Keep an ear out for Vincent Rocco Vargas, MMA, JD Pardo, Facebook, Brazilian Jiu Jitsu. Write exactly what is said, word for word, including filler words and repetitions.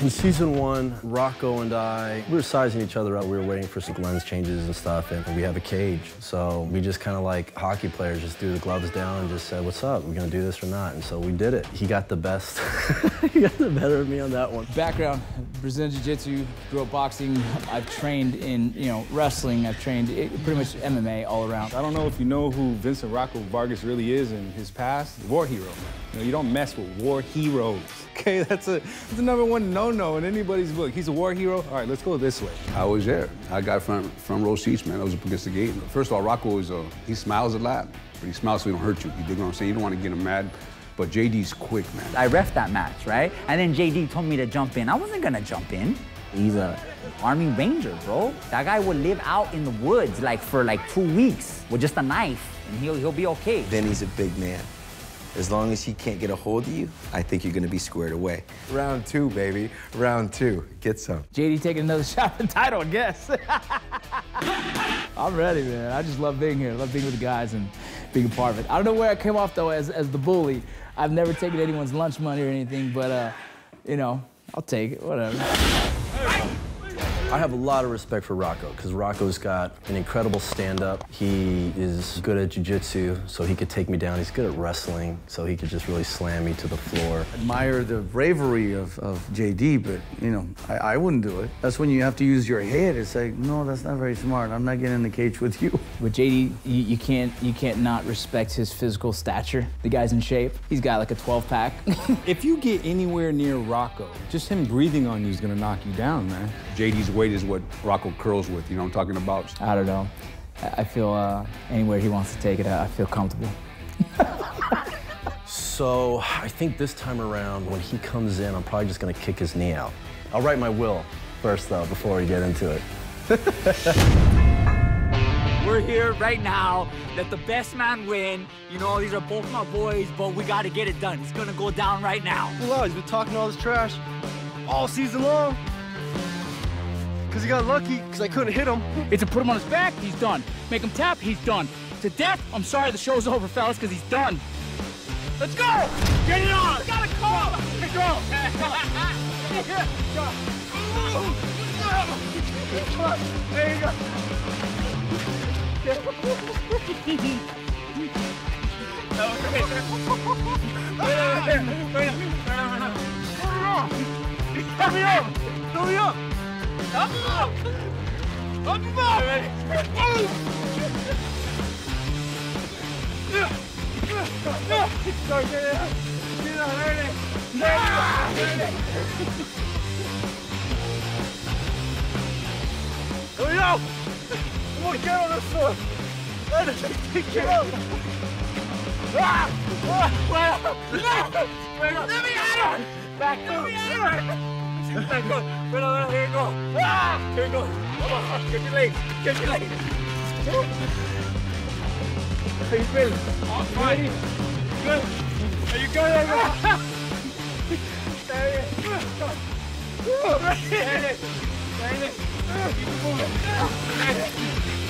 In season one, Rocco and I, we were sizing each other up. We were waiting for some lens changes and stuff, and we have a cage. So we just kind of like hockey players, just threw the gloves down and just said, what's up? We're gonna do this or not? And so we did it. He got the best, he got the better of me on that one. Background, Brazilian Jiu Jitsu, grew up boxing. I've trained in, you know, wrestling. I've trained it, pretty much M M A all around. I don't know if you know who Vincent Rocco Vargas really is in his past, war hero. You know, you don't mess with war heroes. Okay, that's, a, that's the number one no-no in anybody's book. He's a war hero. All right, let's go this way. I was there. I got front, front row seats, man. I was up against the gate. First of all, Rocco is a, he smiles a lot, but he smiles so he don't hurt you. You dig what I'm saying? You don't want to get him mad. But J D's quick, man. I reffed that match, right? And then J D told me to jump in. I wasn't gonna jump in. He's a Army Ranger, bro. That guy would live out in the woods like for like two weeks with just a knife, and he'll he'll be okay. Then he's a big man. As long as he can't get a hold of you, I think you're gonna be squared away. Round two, baby. Round two. Get some. J D taking another shot at the title, I guess. I'm ready, man. I just love being here. I love being with the guys and being a part of it. I don't know where I came off, though, as, as the bully. I've never taken anyone's lunch money or anything, but, uh, you know, I'll take it, whatever. I have a lot of respect for Rocco, because Rocco's got an incredible stand-up. He is good at jiu-jitsu, so he could take me down. He's good at wrestling, so he could just really slam me to the floor. I admire the bravery of, of J D, but, you know, I, I wouldn't do it. That's when you have to use your head. It's like, no, that's not very smart. I'm not getting in the cage with you. With J D, you, you, can't, you can't not respect his physical stature. The guy's in shape. He's got like a twelve pack. If you get anywhere near Rocco, just him breathing on you is going to knock you down, man. J D's weight is what Rocco curls with, you know what I'm talking about? I don't know. I feel uh, anywhere he wants to take it, I feel comfortable. So I think this time around, when he comes in, I'm probably just gonna kick his knee out. I'll write my will first, though, before we get into it. We're here right now, let the best man win. You know, these are both my boys, but we gotta get it done. It's gonna go down right now. Well, he's been talking all this trash all season long. Because he got lucky, because I couldn't hit him. It's to put him on his back, he's done. Make him tap, he's done. To death, I'm sorry the show's over, fellas, because he's done. Let's go! Get it on! Got to call! Go! Go! There you go. Turn me up! Turn me up! Up up! Up up! Here we go! Come on, get on this floor! Let us take it out! Ah! Ah! Let me out! Back up! Let me out! Here you go. Ah, here you go. Come on. Get your legs. Get your legs. How you feeling? I'm fine. Good. Are you good? There it is. There it is. There it is. Keep moving.